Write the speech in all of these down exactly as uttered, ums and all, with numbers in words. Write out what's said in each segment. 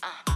Sweat.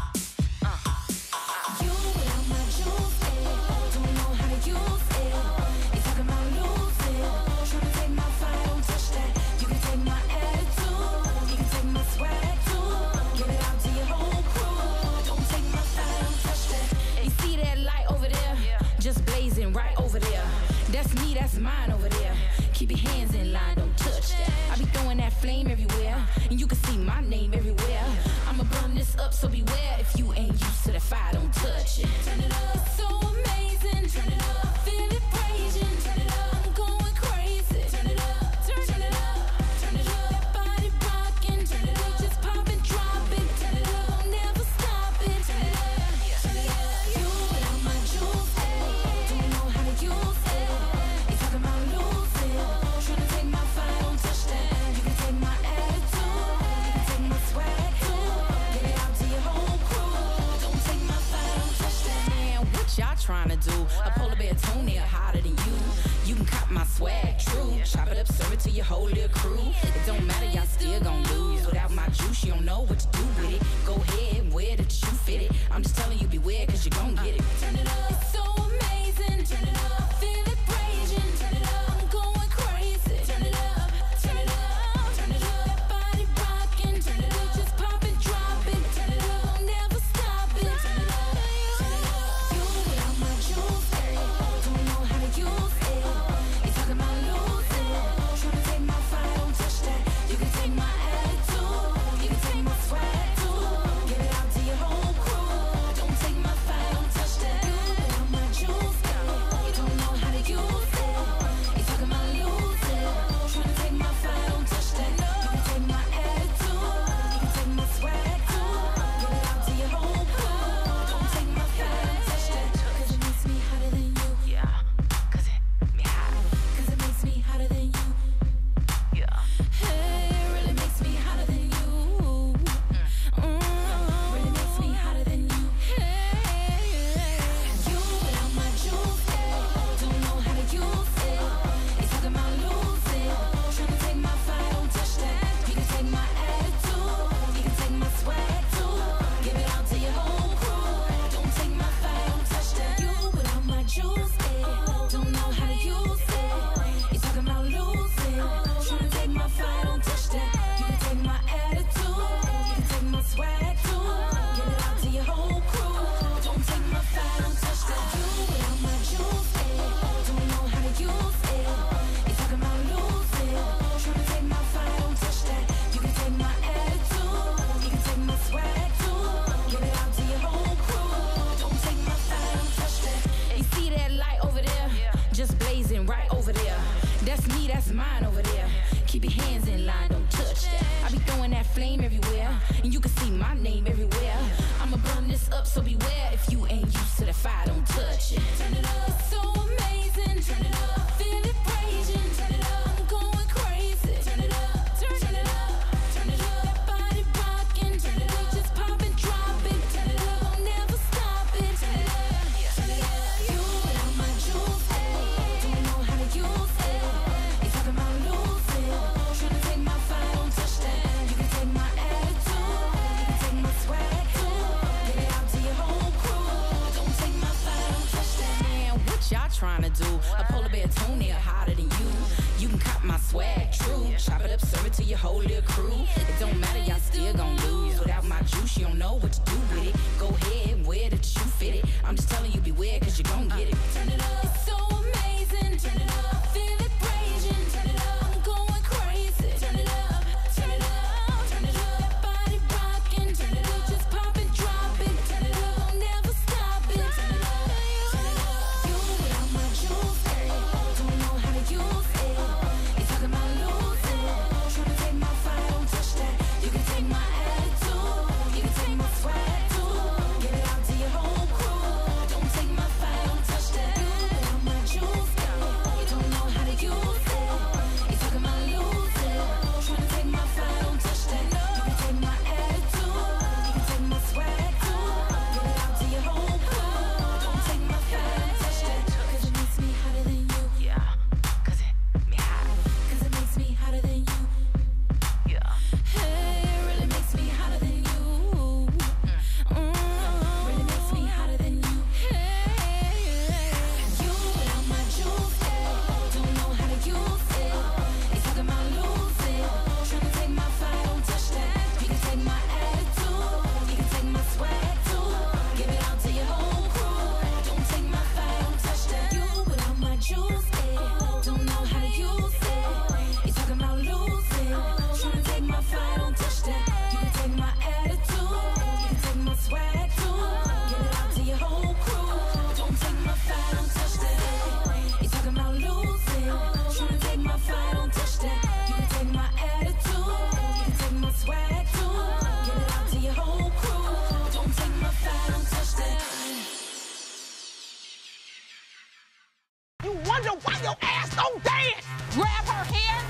your ass don't dance! Grab her hand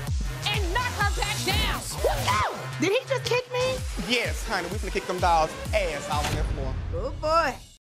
and knock her back down! Look out! Did he just kick me? Yes, honey, we're gonna kick them dolls' ass out on the floor. Oh boy.